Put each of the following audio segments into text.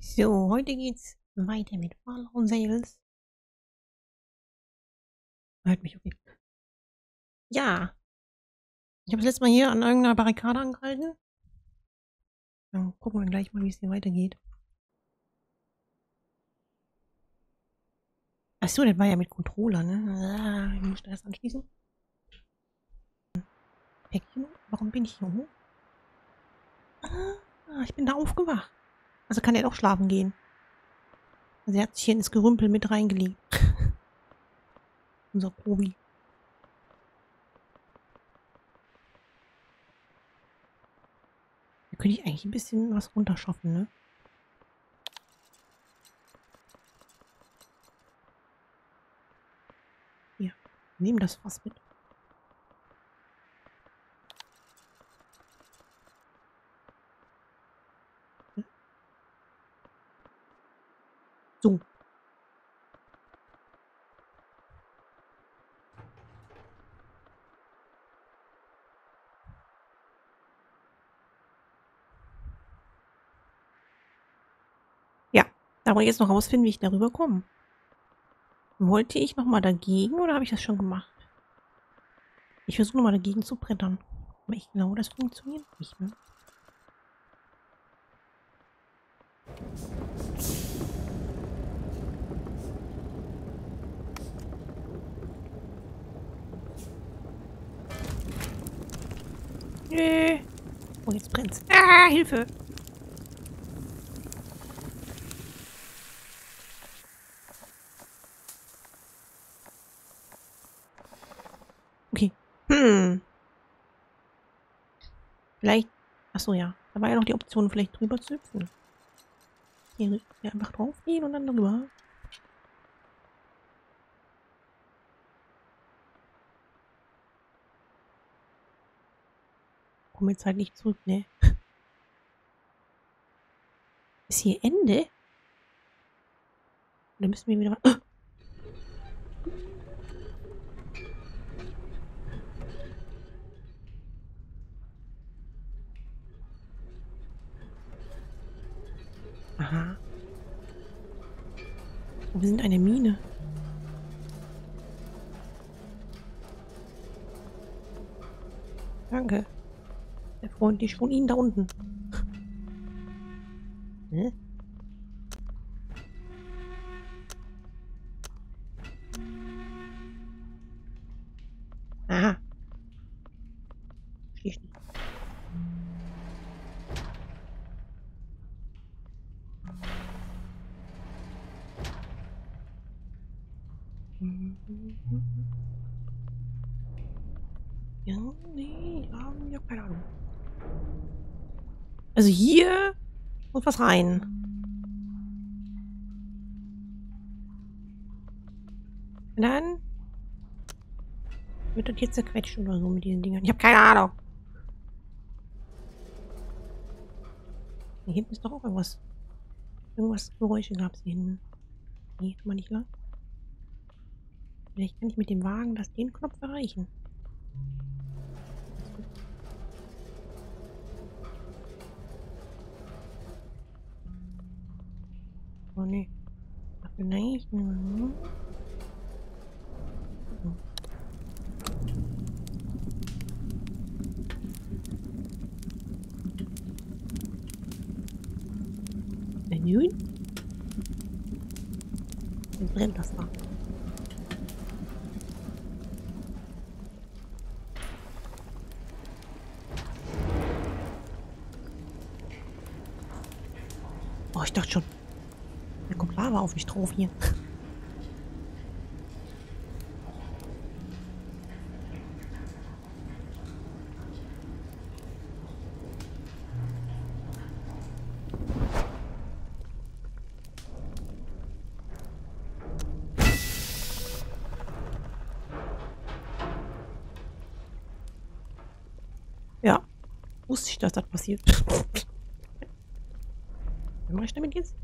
So, heute geht's weiter mit FAR: Lone Sails. Hört mich okay. Ja. Ich habe das letzte Mal hier an irgendeiner Barrikade angehalten. Dann gucken wir gleich mal, wie es hier weitergeht. Achso, das war ja mit Controller, ne? Ich muss das anschließen. Päckchen? Warum bin ich hier hoch? Ah, ich bin da aufgewacht. Also kann er doch schlafen gehen. Also er hat sich hier ins Gerümpel mit reingelegt. Unser Probi. Da könnte ich eigentlich ein bisschen was runterschaffen, ne? Hier, nehmen das Fass mit. So. Ja, da muss ich jetzt noch rausfinden, wie ich darüber komme. Wollte ich nochmal dagegen oder habe ich das schon gemacht? Ich versuche nochmal dagegen zu brettern. Aber ich glaube, das funktioniert nicht mehr. Oh, jetzt brennt's. Ah, Hilfe! Okay. Vielleicht... Achso, ja. Da war ja noch die Option, vielleicht drüber zu hüpfen. Hier einfach drauf gehen und dann drüber. Ich komme jetzt halt nicht zurück, ne? Ist hier Ende? Dann müssen wir wieder... Oh! Aha. Wir sind eine Mine. Danke. Freundlich von Ihnen da unten. Ne? Aha. Schlicht. Ja, nee, ja, keine Ahnung. Also hier muss was rein. Und dann wird das hier zerquetscht oder so mit diesen Dingern. Ich habe keine Ahnung. Hier hinten ist doch auch irgendwas. Irgendwas Geräusche gab es hier hinten. Nee, kann man nicht lang. Vielleicht kann ich mit dem Wagen den Knopf erreichen. Oh ne. Vielleicht nur. Nun? Jetzt brennt das da. Oh, ich dachte schon. Da kommt Lava auf mich drauf hier. Ja, wusste ich, dass das passiert. Was mache ich damit jetzt?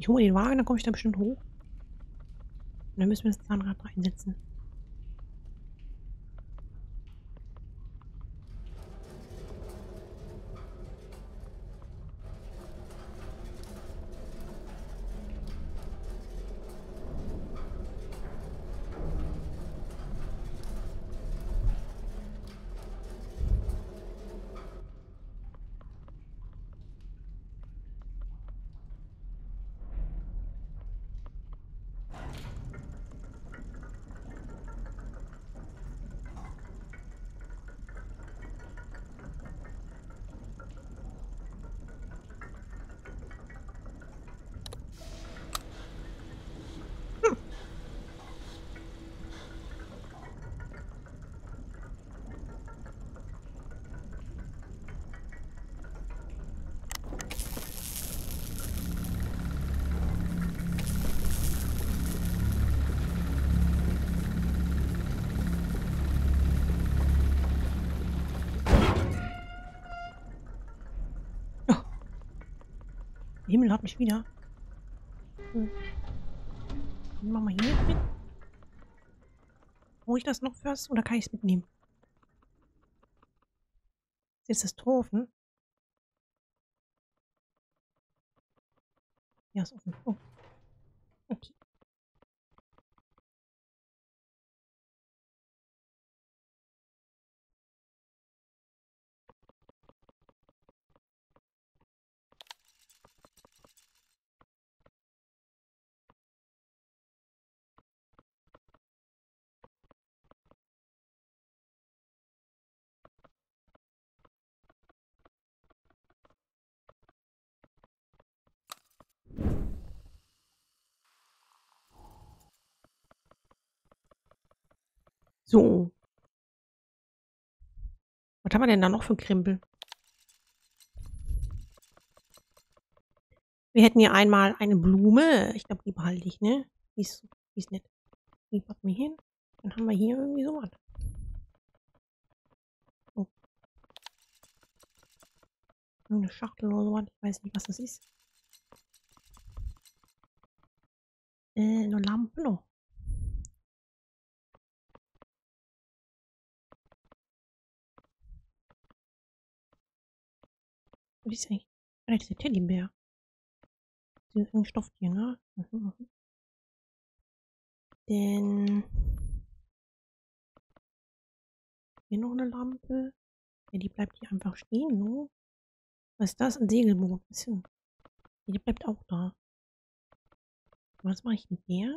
Ich hole den Wagen, dann komme ich da bestimmt hoch. Und dann müssen wir das Zahnrad reinsetzen. Himmel hat mich wieder. Hm. Machen wir hier mit. Brauche ich das noch fürs? Oder kann ich es mitnehmen? Ist das Tropfen? Ja, ist offen. Oh. Okay. So. Was haben wir denn da noch für Krimpel? Wir hätten hier einmal eine Blume. Ich glaube, die behalte ich, ne? Die ist nett. Die packen wir hin. Dann haben wir hier irgendwie sowas. Oh. Eine Schachtel oder sowas. Ich weiß nicht, was das ist. Eine Lampe noch. Was ist eigentlich? Vielleicht ist der Teddybär. Das ist ein Stofftier, ne? Mhm. Denn hier noch eine Lampe. Ja, die bleibt hier einfach stehen, ne? Was ist das? Ein Segelboot. Ja, die bleibt auch da. Was mache ich mit der?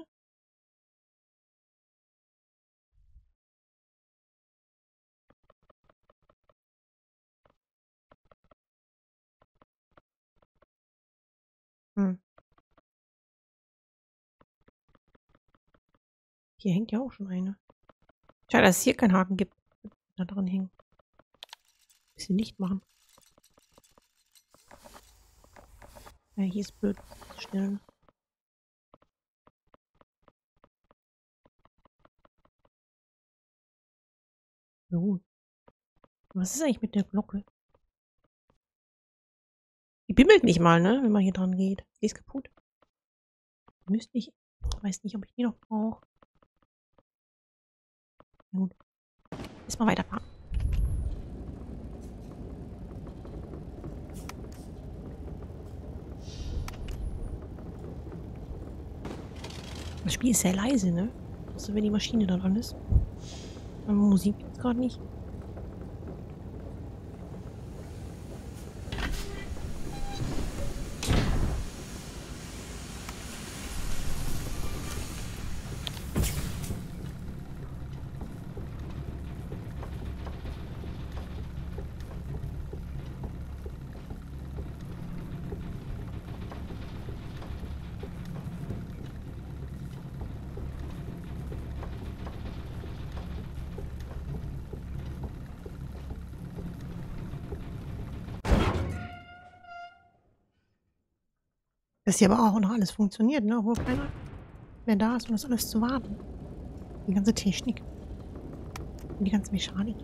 Hm. Hier hängt ja auch schon eine. Schade, dass es hier keinen Haken gibt. Da dran hängen. Ein bisschen Licht machen. Ja, hier ist blöd. Schnell. So. Was ist eigentlich mit der Glocke? Die bimmelt nicht mal, ne? Wenn man hier dran geht. Die ist kaputt. Müsste ich. Weiß nicht, ob ich die noch brauche. Gut. Lass mal weiterfahren. Das Spiel ist sehr leise, ne? Also wenn die Maschine da dran ist. Aber Musik gibt's gerade nicht. Dass hier aber auch noch alles funktioniert, ne? Obwohl keiner mehr da ist, um das alles zu warten. Die ganze Technik. Und die ganze Mechanik.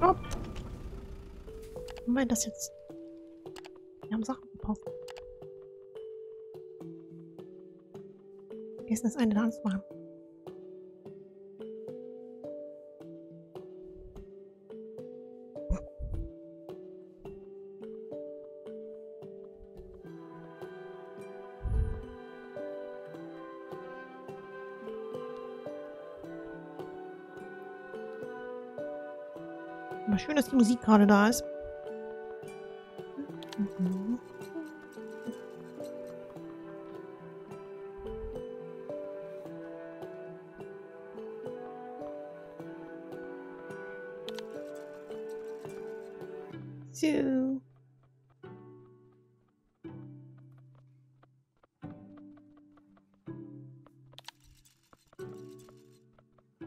Oh! Moment, das jetzt. Wir haben Sachen gepasst. Das eine da anzumachen. Aber schön, dass die Musik gerade da ist.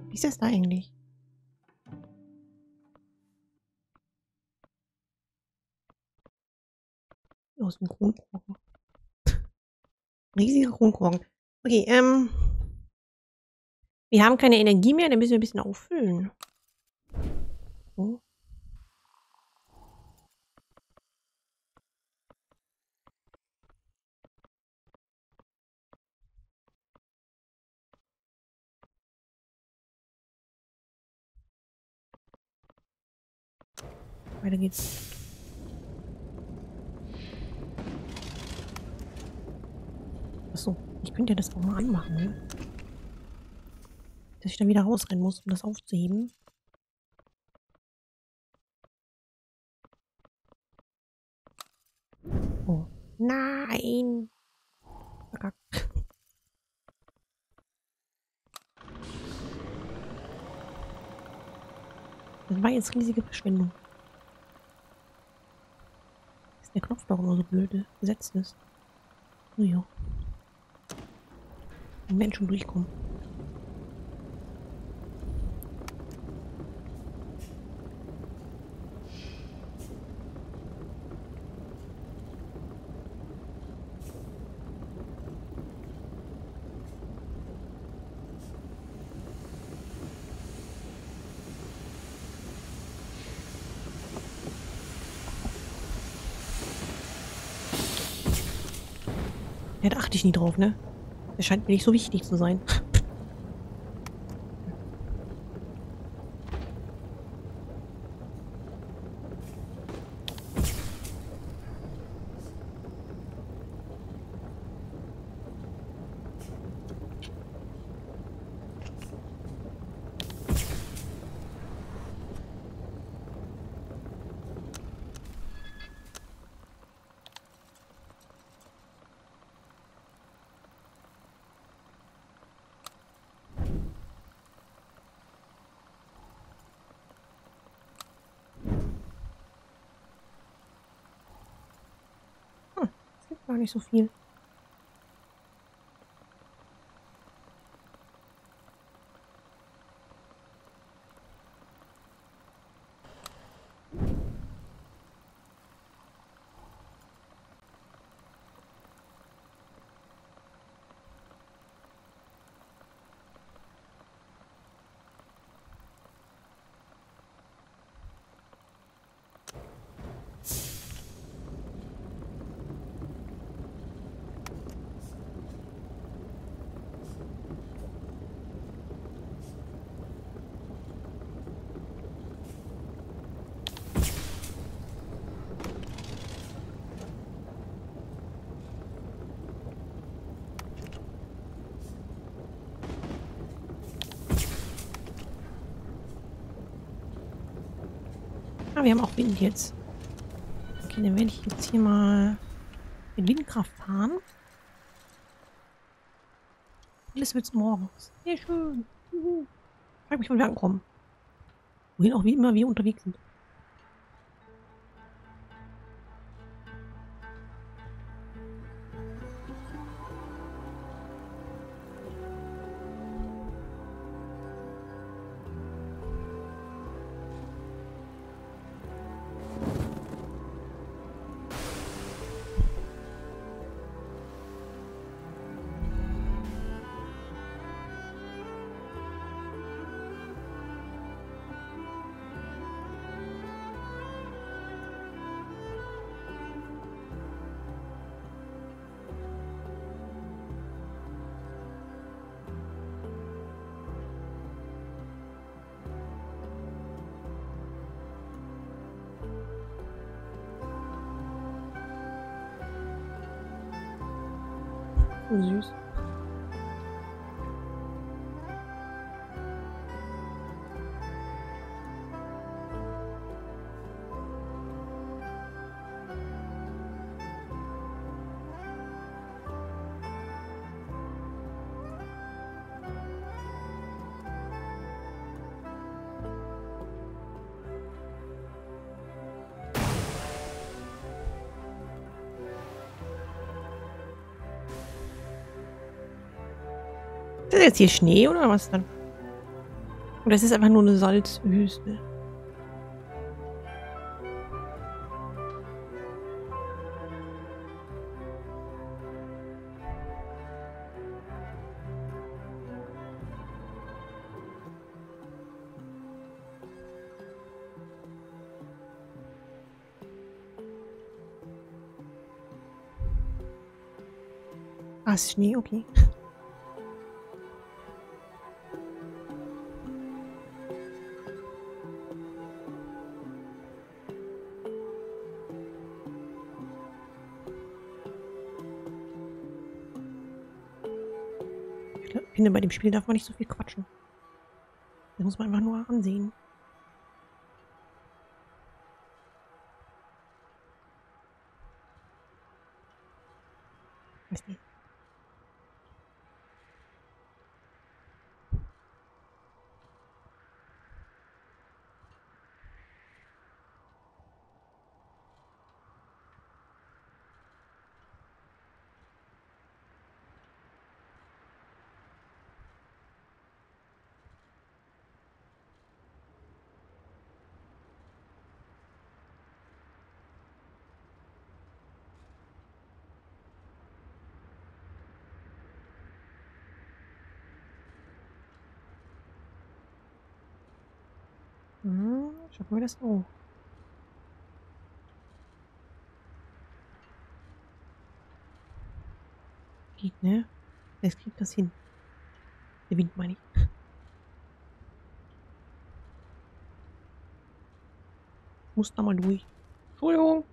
Wie ist das da eigentlich? Aus dem Kronkorken. Riesiger Kronkorken. Okay, wir haben keine Energie mehr, dann müssen wir ein bisschen auffüllen. So. Weiter geht's. Achso, ich könnte ja das auch mal anmachen, ne? Dass ich dann wieder rausrennen muss, um das aufzuheben. Oh. Nein! Verkackt. Das war jetzt riesige Verschwendung. Der Knopf doch immer so blöde gesetzt ist. Oh ja. Die Menschen durchkommen. Ja, da achte ich nie drauf, ne? Das scheint mir nicht so wichtig zu sein. Gar nicht so viel. Wir haben auch Wind jetzt. Okay, dann werde ich jetzt hier mal in Windkraft fahren. Alles wird's morgens. Sehr schön. Juhu. Frag mich, wo wir ankommen. Wohin auch wie immer wir unterwegs sind. Süß. Ist das jetzt hier Schnee oder was dann? Oder ist es einfach nur eine Salzwüste? Ah, Schnee, okay. Ich finde, bei dem Spiel darf man nicht so viel quatschen. Das muss man einfach nur ansehen. Weiß nicht. Schaffen wir das auch. Geht, ne? Jetzt kriegt das hin. Der Wind, meine ich. Muss da mal durch. Entschuldigung.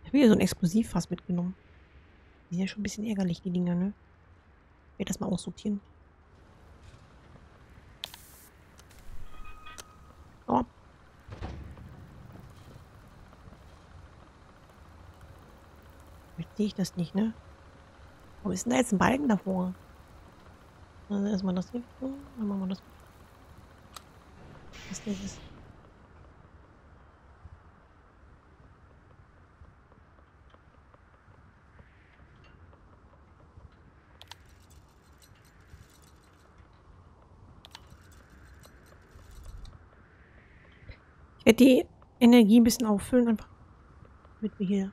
Ich habe hier so ein Explosivfass mitgenommen. Die sind ja schon ein bisschen ärgerlich, die Dinger, ne? Ich werde das mal aussortieren. Sehe ich das nicht, ne? Wo ist denn da jetzt ein Balken davor? Also erstmal das hier. Dann machen wir das. Was ist das? Ich werde die Energie ein bisschen auffüllen, einfach damit wir hier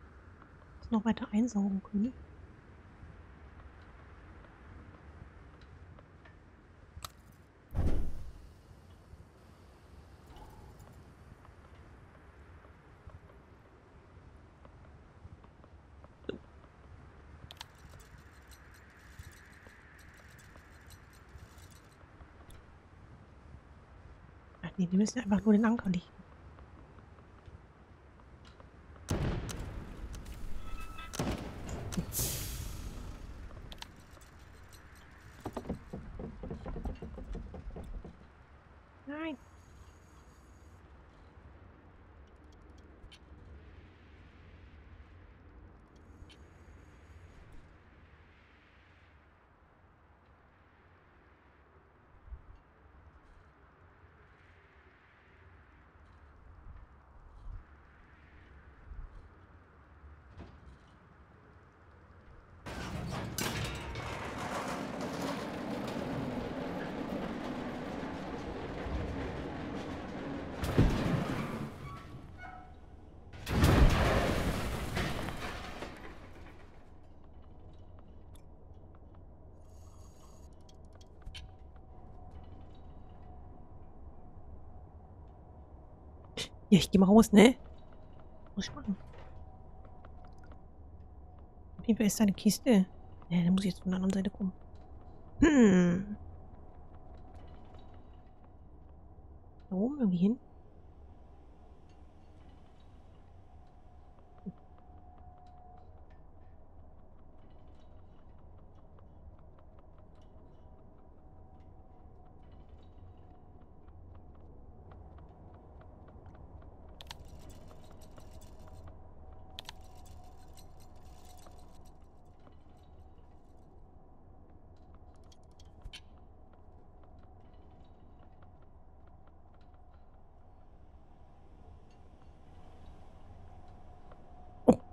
noch weiter einsaugen können. Ach nee, die müssen einfach nur den Anker lichten. Nein. Ja, ich gehe mal raus, ne? Muss ich machen. Auf jeden Fall ist da eine Kiste. Ne, da muss ich jetzt von der anderen Seite kommen. Hm. Da oben irgendwie hin.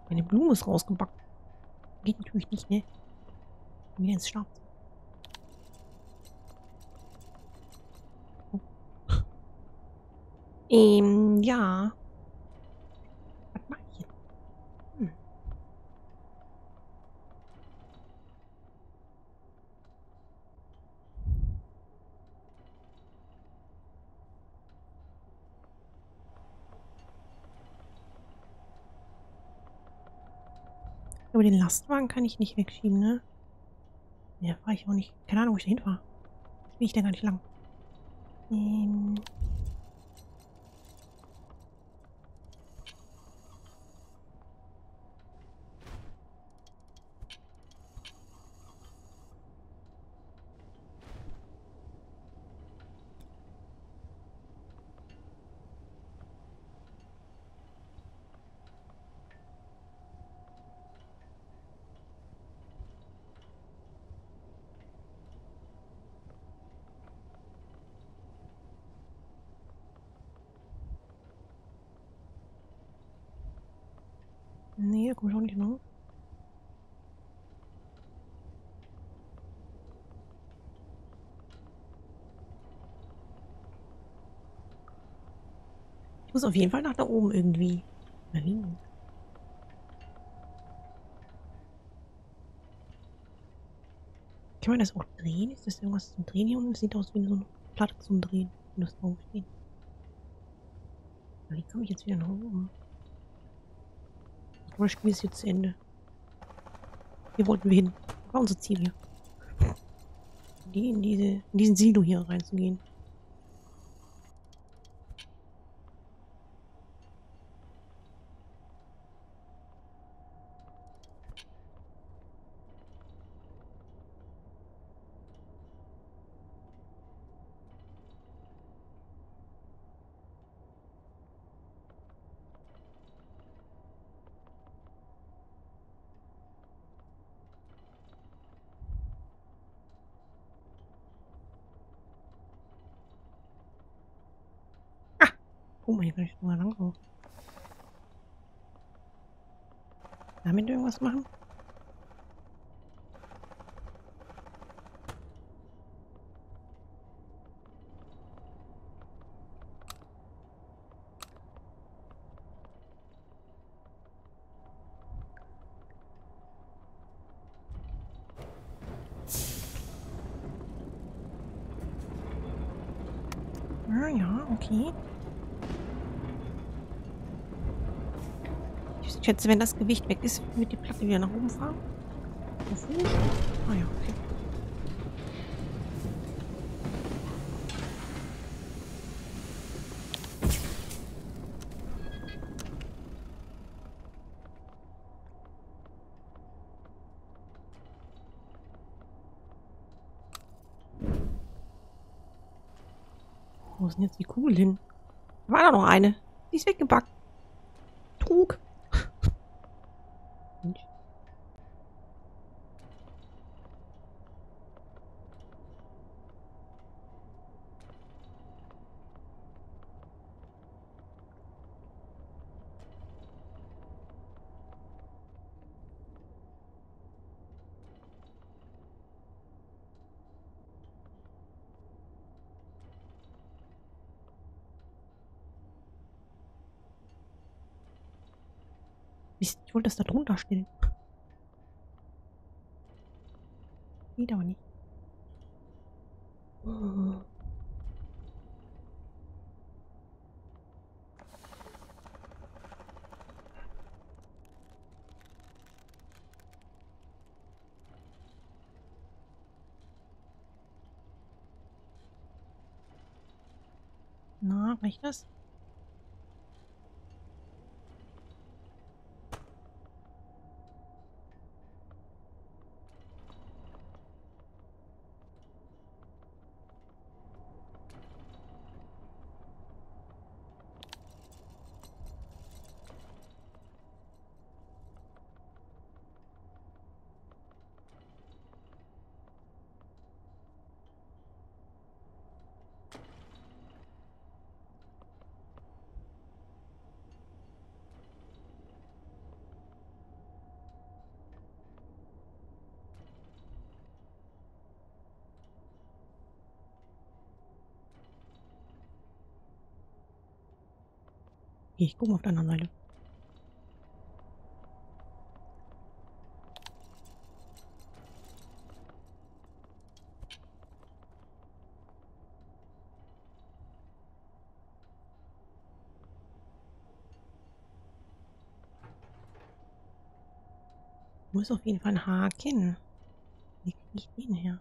Meine Blume ist rausgebacken. Geht natürlich nicht, ne? Wieder ins Schwarz. Oh. Ja. Was mach ich jetzt? Hm. Aber den Lastwagen kann ich nicht wegschieben, ne? Ja, war ich auch nicht. Keine Ahnung, wo ich da hin war. Bin ich da gar nicht lang. Nee, da komme ich auch nicht lang. Ich muss auf jeden Fall nach da oben irgendwie. Nein. Kann man das auch drehen? Ist das irgendwas zum Drehen hier unten? Sieht aus wie so eine Platte zum Drehen. Wenn das drauf steht. Wie komme ich jetzt wieder nach oben? Das Spiel ist jetzt zu Ende. Hier wollten wir hin. Das war unser Ziel hier. In diesen Silo hier reinzugehen. Oh mein Gott, ich bin mal langsam. Damit irgendwas machen? Ah ja, okay. Ich schätze, wenn das Gewicht weg ist, wird die Platte wieder nach oben fahren. Auf Fuß. Ah ja, okay. Wo ist denn jetzt die Kugel hin? Da war da noch eine. Die ist weggebackt. Trug. Ich wollte das da drunter stellen. Geht aber nicht. Oh. Na, reicht das? Ich gucke mal auf der anderen Seite. Wo ist auf jeden Fall ein Haken? Wie kriege ich den her?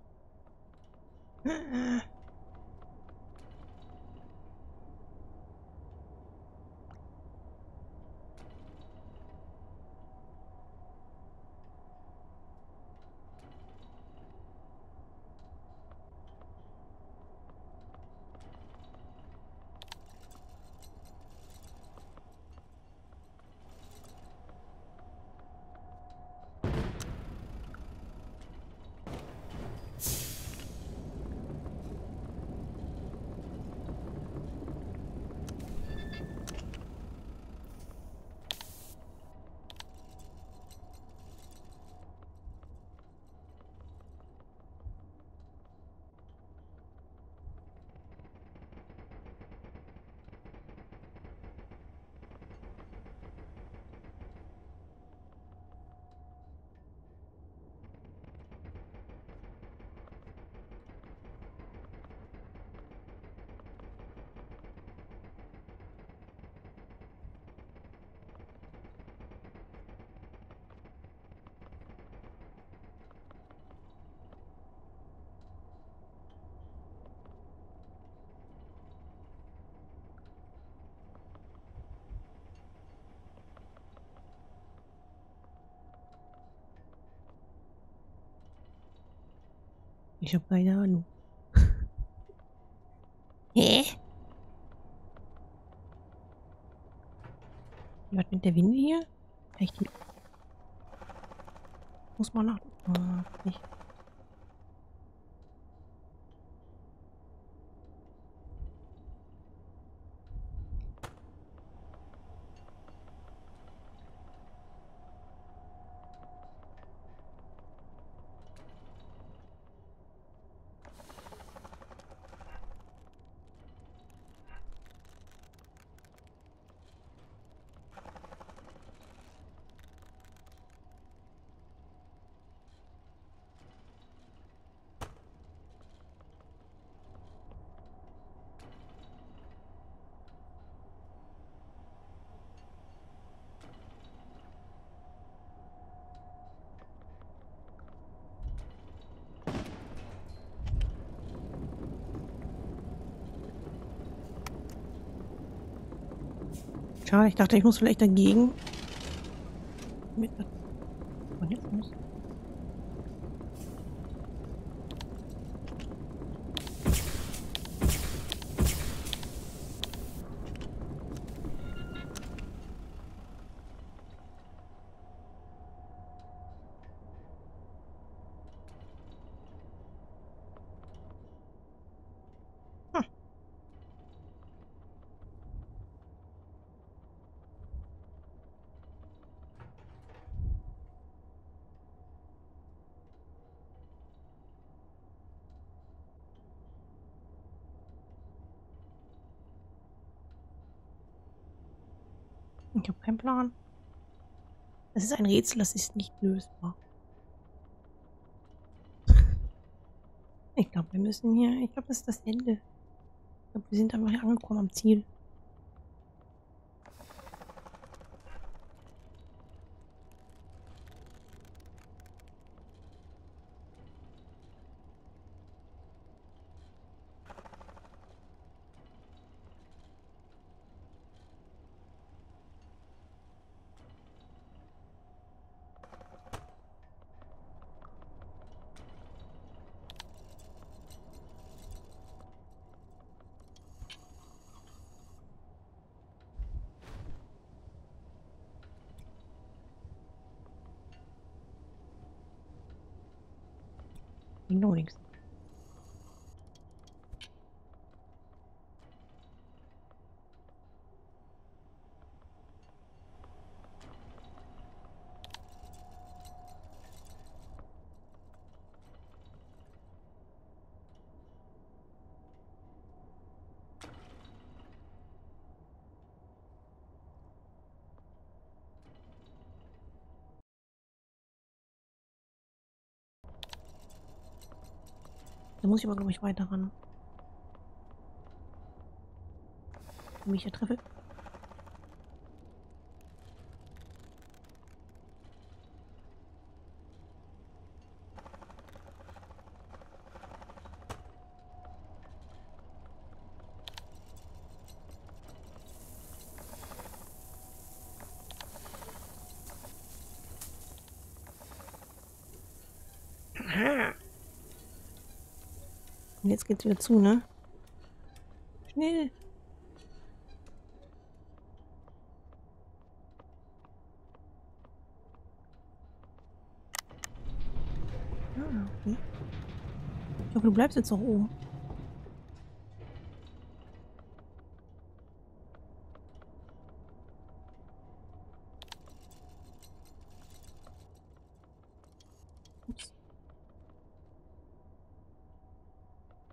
Ich habe keine Ahnung. Hä? Was mit der Winde hier? Echt? Muss man nach... Oh, nicht. Schade, ich dachte, ich muss vielleicht dagegen. Mit von jetzt muss. Ich habe keinen Plan. Das ist ein Rätsel, das ist nicht lösbar. Ich glaube, wir müssen hier... Ich glaube, das ist das Ende. Ich glaube, wir sind einfach hier angekommen am Ziel. Noch nichts. Da muss ich aber, glaube ich, weiter ran. Wenn ich hier treffe. Und jetzt geht's wieder zu, ne? Schnell! Ah, okay. Ich hoffe, du bleibst jetzt noch oben.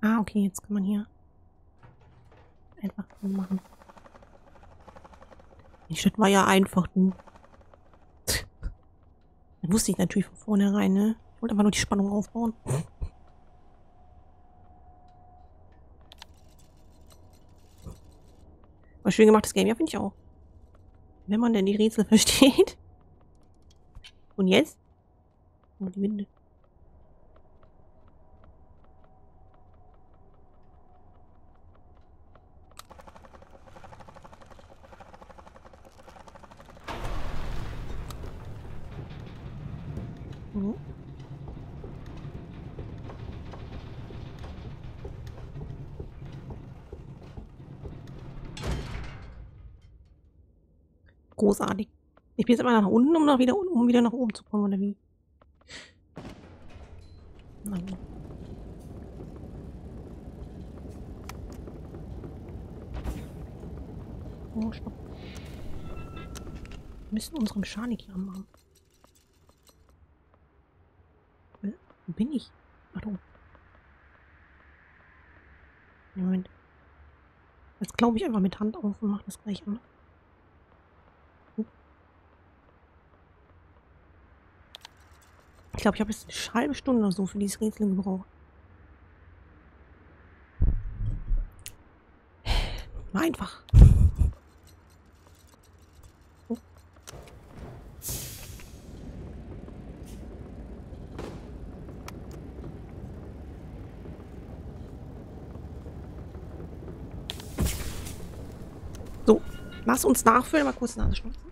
Ah, okay, jetzt kann man hier einfach machen. Die Stadt war ja einfach. Das wusste ich natürlich von vornherein, ne? Ich wollte einfach nur die Spannung aufbauen. War schön gemachtes Game, ja, finde ich auch. Wenn man denn die Rätsel versteht. Und jetzt? Oh, die Winde. Großartig. Ich bin jetzt immer nach unten, um wieder nach oben zu kommen, oder wie? Nein. Oh, stopp. Wir müssen unsere Mechanik hier anmachen. Wo bin ich? Warte. Moment. Jetzt glaube ich einfach mit Hand auf und mache das gleich an. Ich glaube, ich habe jetzt eine halbe Stunde oder so für dieses Rätsel gebraucht. War einfach. Oh. So, lass uns nachfüllen. Mal kurz nachschmeißen.